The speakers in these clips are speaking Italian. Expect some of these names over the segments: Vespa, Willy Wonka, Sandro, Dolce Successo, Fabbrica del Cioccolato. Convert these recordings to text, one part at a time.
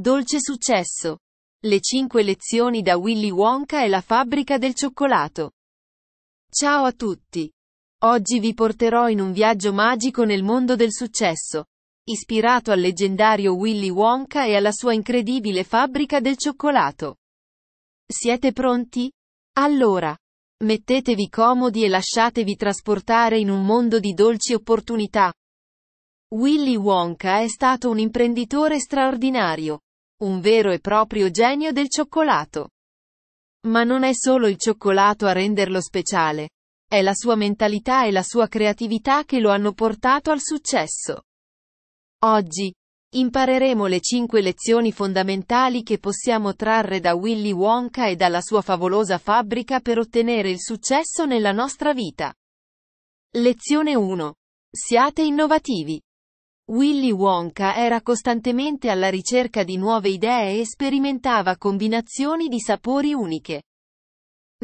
Dolce successo. Le 5 lezioni da Willy Wonka e la fabbrica del cioccolato. Ciao a tutti. Oggi vi porterò in un viaggio magico nel mondo del successo, ispirato al leggendario Willy Wonka e alla sua incredibile fabbrica del cioccolato. Siete pronti? Allora, mettetevi comodi e lasciatevi trasportare in un mondo di dolci opportunità. Willy Wonka è stato un imprenditore straordinario, un vero e proprio genio del cioccolato. Ma non è solo il cioccolato a renderlo speciale, è la sua mentalità e la sua creatività che lo hanno portato al successo. Oggi, impareremo le 5 lezioni fondamentali che possiamo trarre da Willy Wonka e dalla sua favolosa fabbrica per ottenere il successo nella nostra vita. Lezione 1. Siate innovativi. Willy Wonka era costantemente alla ricerca di nuove idee e sperimentava combinazioni di sapori uniche.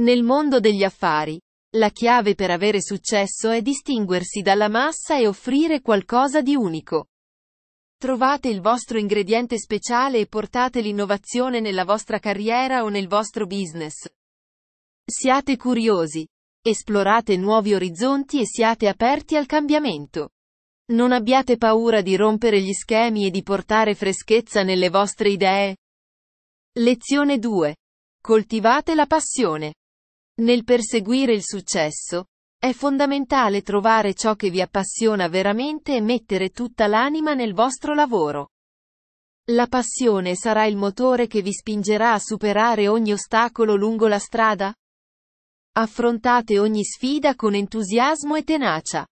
Nel mondo degli affari, la chiave per avere successo è distinguersi dalla massa e offrire qualcosa di unico. Trovate il vostro ingrediente speciale e portate l'innovazione nella vostra carriera o nel vostro business. Siate curiosi, esplorate nuovi orizzonti e siate aperti al cambiamento. Non abbiate paura di rompere gli schemi e di portare freschezza nelle vostre idee. Lezione 2. Coltivate la passione. Nel perseguire il successo, è fondamentale trovare ciò che vi appassiona veramente e mettere tutta l'anima nel vostro lavoro. La passione sarà il motore che vi spingerà a superare ogni ostacolo lungo la strada. Affrontate ogni sfida con entusiasmo e tenacia.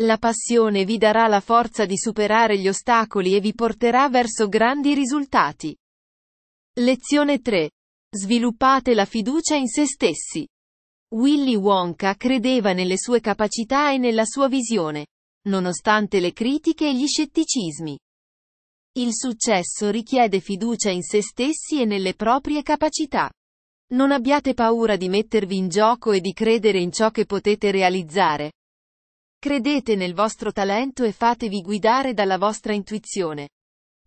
La passione vi darà la forza di superare gli ostacoli e vi porterà verso grandi risultati. Lezione 3. Sviluppate la fiducia in se stessi. Willy Wonka credeva nelle sue capacità e nella sua visione, nonostante le critiche e gli scetticismi. Il successo richiede fiducia in se stessi e nelle proprie capacità. Non abbiate paura di mettervi in gioco e di credere in ciò che potete realizzare. Credete nel vostro talento e fatevi guidare dalla vostra intuizione.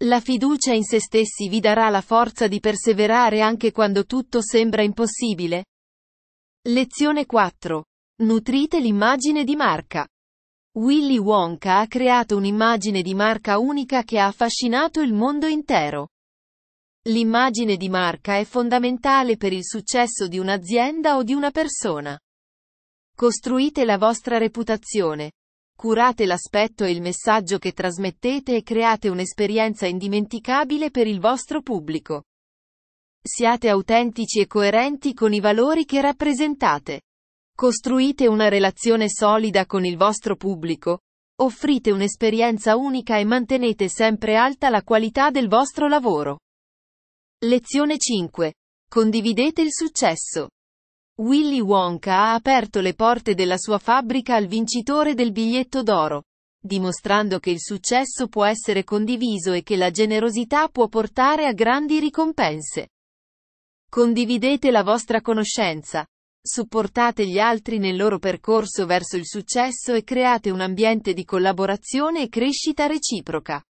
La fiducia in se stessi vi darà la forza di perseverare anche quando tutto sembra impossibile. Lezione 4. Nutrite l'immagine di marca. Willy Wonka ha creato un'immagine di marca unica che ha affascinato il mondo intero. L'immagine di marca è fondamentale per il successo di un'azienda o di una persona. Costruite la vostra reputazione, curate l'aspetto e il messaggio che trasmettete e create un'esperienza indimenticabile per il vostro pubblico. Siate autentici e coerenti con i valori che rappresentate. Costruite una relazione solida con il vostro pubblico, offrite un'esperienza unica e mantenete sempre alta la qualità del vostro lavoro. Lezione 5. Condividete il successo. Willy Wonka ha aperto le porte della sua fabbrica al vincitore del biglietto d'oro, dimostrando che il successo può essere condiviso e che la generosità può portare a grandi ricompense. Condividete la vostra conoscenza, supportate gli altri nel loro percorso verso il successo e create un ambiente di collaborazione e crescita reciproca.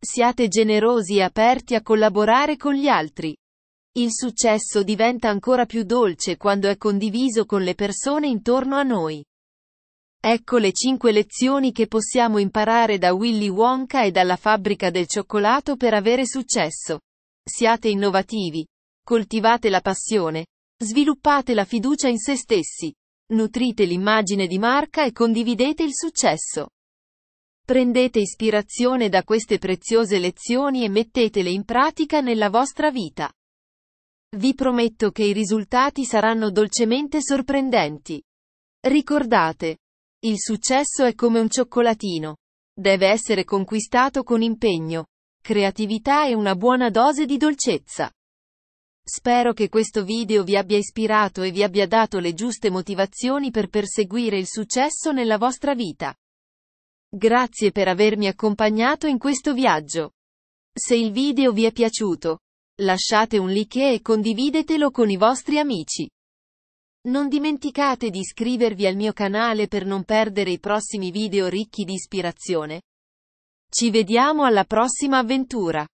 Siate generosi e aperti a collaborare con gli altri. Il successo diventa ancora più dolce quando è condiviso con le persone intorno a noi. Ecco le 5 lezioni che possiamo imparare da Willy Wonka e dalla fabbrica del cioccolato per avere successo. Siate innovativi, coltivate la passione, sviluppate la fiducia in se stessi, nutrite l'immagine di marca e condividete il successo. Prendete ispirazione da queste preziose lezioni e mettetele in pratica nella vostra vita. Vi prometto che i risultati saranno dolcemente sorprendenti. Ricordate, il successo è come un cioccolatino. Deve essere conquistato con impegno, creatività e una buona dose di dolcezza. Spero che questo video vi abbia ispirato e vi abbia dato le giuste motivazioni per perseguire il successo nella vostra vita. Grazie per avermi accompagnato in questo viaggio. Se il video vi è piaciuto, lasciate un like e condividetelo con i vostri amici. Non dimenticate di iscrivervi al mio canale per non perdere i prossimi video ricchi di ispirazione. Ci vediamo alla prossima avventura.